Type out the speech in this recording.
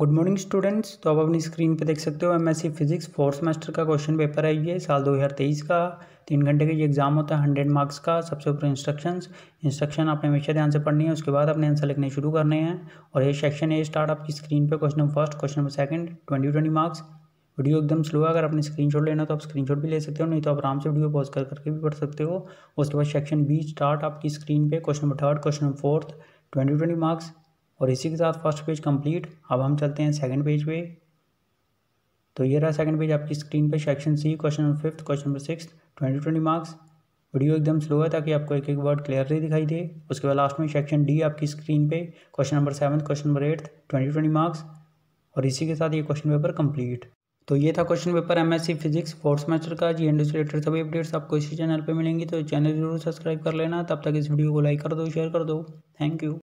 Good morning students. तो आप अपनी स्क्रीन पर देख सकते हो एमएससी फिजिक्स फोर्थ सेमेस्टर का क्वेश्चन पेपर है ये साल 2023 का। 3 घंटे का ये एग्जाम होता है, 100 मार्क्स का। सबसे ऊपर इंस्ट्रक्शन आपने हमेशा ध्यान से पढ़नी है, उसके बाद अपने आंसर लिखने शुरू करने हैं। और ये सेक्शन ए स्टार्ट आपकी स्क्रीन पर, question number first, question number second, 20-20 marks. Video एकदम स्लो है, अगर आपने स्क्रीनशॉट लेना तो आप स्क्रीनशॉट भी ले सकते हो, नहीं तो आप आराम से वीडियो पॉज करके भी पढ़ सकते हो। उसके बाद सेक्शन बी स्टार्ट आपकी स्क्रीन पर, question number third, question number fourth, 20-20 marks. और इसी के साथ फर्स्ट पेज कंप्लीट। अब हम चलते हैं सेकंड पेज पे। तो ये रहा सेकंड पेज आपकी स्क्रीन पे, section C, question number fifth, question number six, 20-20 marks. Video एकदम स्लो है ताकि आपको एक एक वर्ड क्लियरली दिखाई दे। उसके बाद लास्ट में सेक्शन डी आपकी स्क्रीन पे, question number seventh, question number eighth, 20-20 marks. और इसी के साथ ये क्वेश्चन पेपर कंप्लीट। तो ये था question paper MSc physics fourth semester का। जी एंड से रिलेटेड सभी अपडेट्स आपको इसी चैनल पर मिलेंगी, तो चैनल जरूर सब्सक्राइब कर लेना। तब तक इस वीडियो को लाइक कर दो, शेयर कर दो। Thank you.